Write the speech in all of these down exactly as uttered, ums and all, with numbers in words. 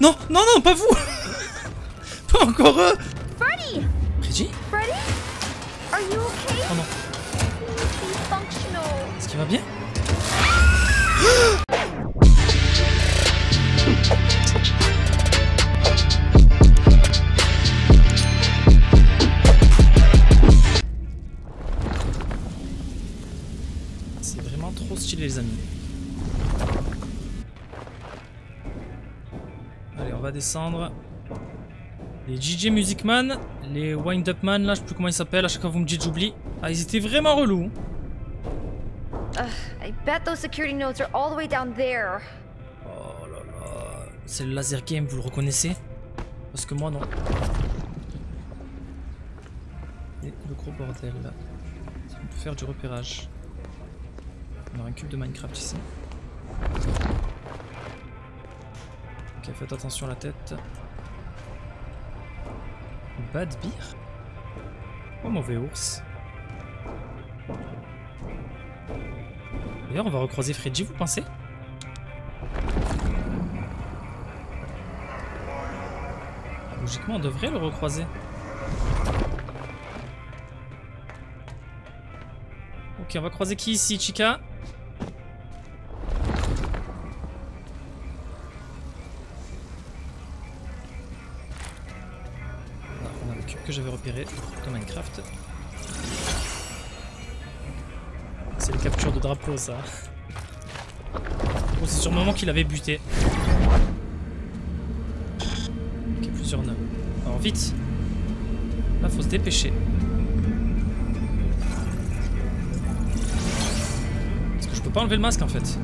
non, non, non, pas vous. Pas encore eux. Freddy. Freddy. Freddy, are you okay? Oh non. Est-ce qu'il va bien? C'est vraiment trop stylé les amis. Allez, on va descendre. Les D J Music Man, les Wind Up Man, là je sais plus comment ils s'appellent, à chaque fois vous me dites j'oublie. Ah, ils étaient vraiment relous. Uh, I bet those security notes are all the way down there. Oh là là, c'est le laser game, vous le reconnaissez? Parce que moi non. Et le gros bordel là. On peut faire du repérage. On a un cube de Minecraft ici. Ok, faites attention à la tête. Bad beer? Oh mauvais ours. D'ailleurs, on va recroiser Freddy, vous pensez? Logiquement, on devrait le recroiser. Ok, on va croiser qui ici, Chica? Alors, on a le cube que j'avais repéré dans Minecraft. C'est les captures de drapeaux ça. Oh, c'est sur le moment qu'il avait buté. Ok, plusieurs nœuds. Alors vite. Là faut se dépêcher. Parce que je peux pas enlever le masque en fait.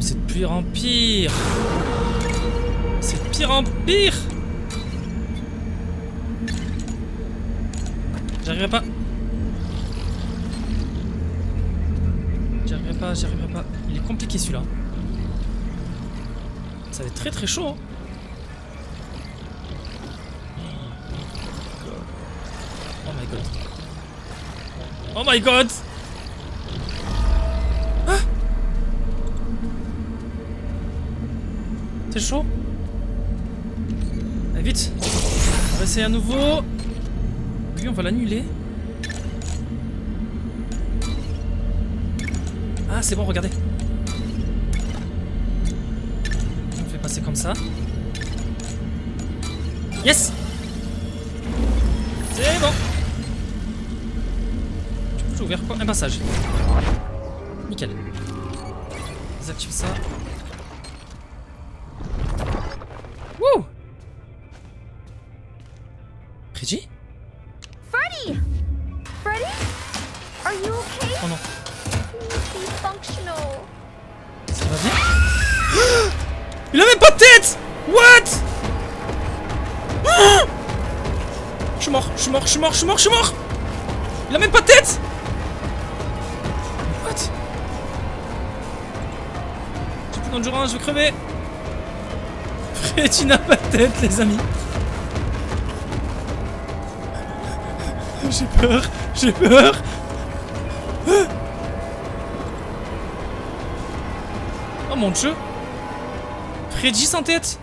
C'est de pire en pire. C'est de pire en pire. J'arriverai pas. J'arriverai pas, j'arriverai pas. Il est compliqué celui-là. Ça va être très très chaud. Hein. Oh my god. Oh my god. C'est chaud. Allez vite. On va essayer à nouveau. Lui on va l'annuler. Ah c'est bon, regardez. On fait passer comme ça. Yes. C'est bon. Du coup j'ai ouvert quoi? Un passage. Nickel. Désactive ça. Freddy? Freddy! Freddy? Are you okay? Oh non. Ça va bien? Ah, il a même pas de tête! What? Ah, je suis mort, je suis mort, je suis mort, je suis mort, je suis mort! Il a même pas de tête! What? J'ai plus d'endurance, je vais crever! Freddy n'a pas de tête, les amis! J'ai peur, j'ai peur. Oh mon dieu. Freddy sans tête.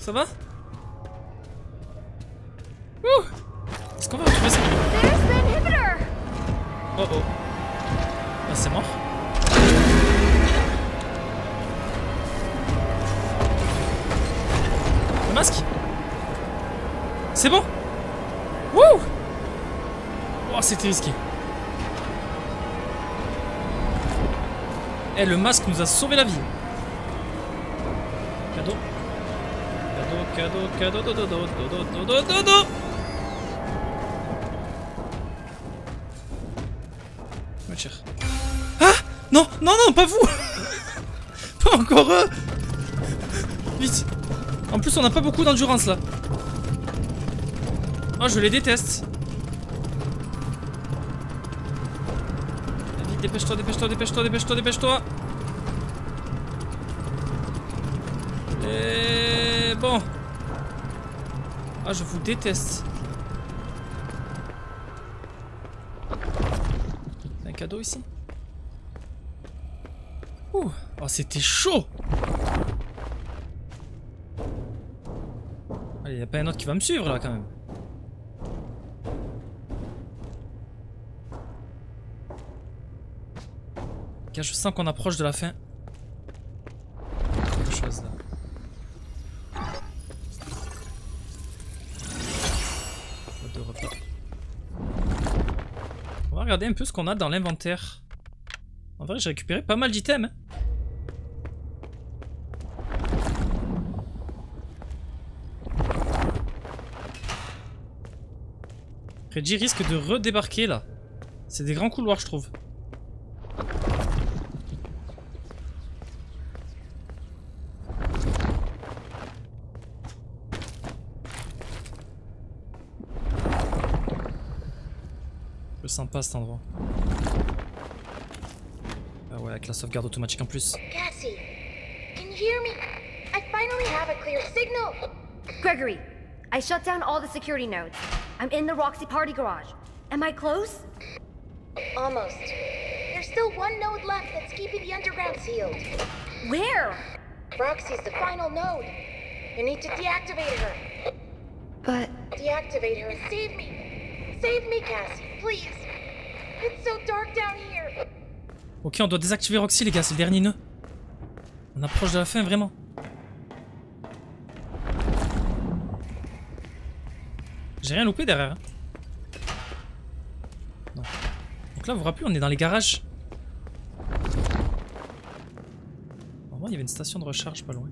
Ça va? Est-ce qu'on va retrouver ça? Oh oh. Ah, c'est mort. Le masque. C'est bon. Wouh! Oh, c'était risqué. Eh, le masque nous a sauvé la vie. Cadeau. Cadeau, cadeau, cadeau, dodo, dodo, dodo, dodo. Ah! Non, non, non, pas vous! Pas encore eux! Vite! En plus on n'a pas beaucoup d'endurance là. Oh je les déteste. Vite, dépêche-toi, dépêche-toi, dépêche-toi, dépêche-toi, dépêche-toi. Et bon. Ah je vous déteste. Un cadeau ici. Ouh. Oh c'était chaud. Allez, y'a pas un autre qui va me suivre là quand même. Car je sens qu'on approche de la fin. Quelque chose là. De repas. On va regarder un peu ce qu'on a dans l'inventaire. En vrai, j'ai récupéré pas mal d'items. Hein. Freddy risque de redébarquer là. C'est des grands couloirs je trouve. Je le sens pas cet endroit. Ah ouais, avec la sauvegarde automatique en plus. Cassie, can you hear me? I finally have a clear signal. Gregory, I shut down all the security nodes. I'm in the Roxy party garage. Am I close? Almost. There's still one node left that's keeping the underground sealed. Where? Roxy's the final node. You need to deactivate her. But... Deactivate her and save me. Save me, Cassie, please. It's so dark down here. Ok, on doit désactiver Roxy, les gars. C'est le dernier nœud. On approche de la fin, vraiment. J'ai rien loupé derrière. Hein. Non. Donc là, vous vous rappelez, on est dans les garages. Normalement, il y avait une station de recharge pas loin.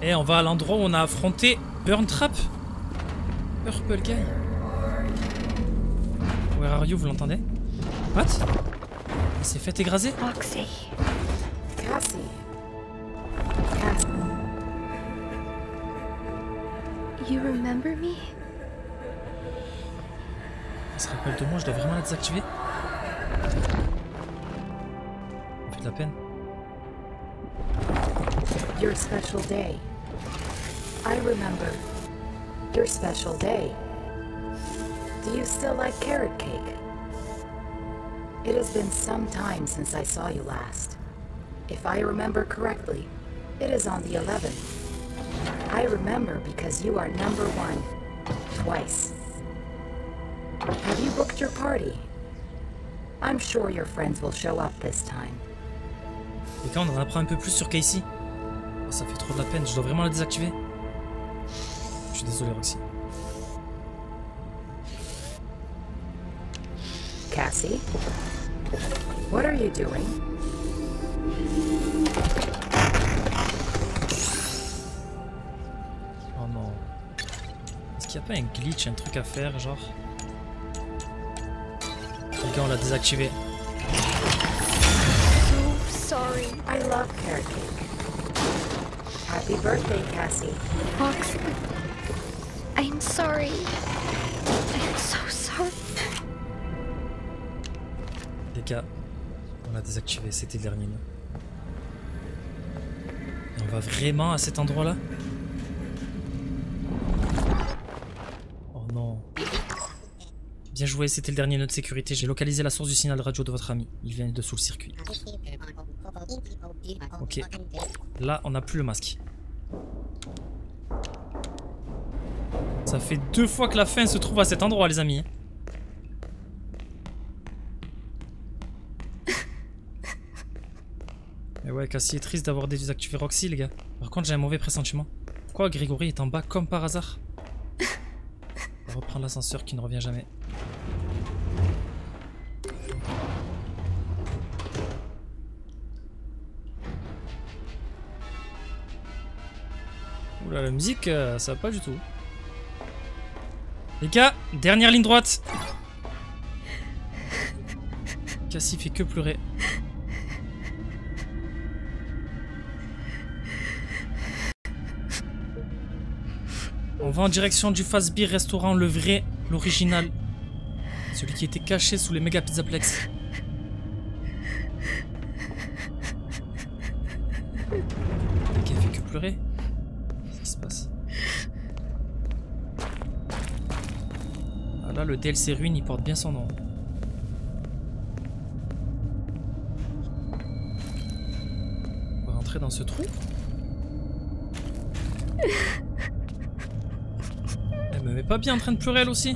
Et on va à l'endroit où on a affronté Burntrap. Purple Guy. Where are you, vous l'entendez? What? Il s'est fait égraser. Roxy. Cassie. Cassie. You remember me? Il se rappelle de moi, je dois vraiment la désactiver. Ça fait de la peine. Your special day. I remember your special day. Do you still like carrot cake? It has been some time since I saw you last. If I remember correctly, it is on the eleventh. I remember because you are number one, twice. Have you booked your party? I'm sure your friends will show up this time. Et quand on en apprend un peu plus sur Cassie. Oh, ça fait trop de la peine, je dois vraiment la désactiver. Je suis désolé, Roxy. Cassie, what are you doing? Oh non. Est-ce qu'il n'y a pas un glitch, un truc à faire, genre? Regarde, on l'a désactivé. So sorry. I love carrot cake. Happy birthday, Cassie. Fox, I'm sorry. I'm so sorry. Les gars, on l'a désactivé, c'était le dernier. Et on va vraiment à cet endroit-là? Oh non. Bien joué, c'était le dernier nœud de sécurité. J'ai localisé la source du signal radio de votre ami. Il vient de sous le circuit. Ok, là on n'a plus le masque. Ça fait deux fois que la fin se trouve à cet endroit, les amis. Et ouais, Cassie est triste d'avoir désactivé Roxy, les gars. Par contre, j'ai un mauvais pressentiment. Quoi, Gregory est en bas comme par hasard. On va reprendre l'ascenseur qui ne revient jamais. Oula, la musique, euh, ça va pas du tout. Les gars, dernière ligne droite. Cassie fait que pleurer. On va en direction du Fazbear restaurant, le vrai, l'original. Celui qui était caché sous les méga Pizzaplex. Le gars fait que pleurer. Qu'est-ce qui se passe? Ah là, le D L C Ruin, il porte bien son nom. On va rentrer dans ce trou. Mais pas bien en train de pleurer elle aussi. En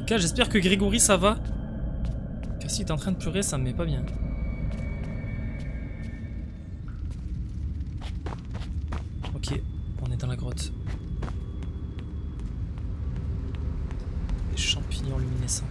tout cas, j'espère que Gregory ça va. Car si t'es en train de pleurer, ça me met pas bien. Ok, on est dans la grotte. Des champignons luminescents.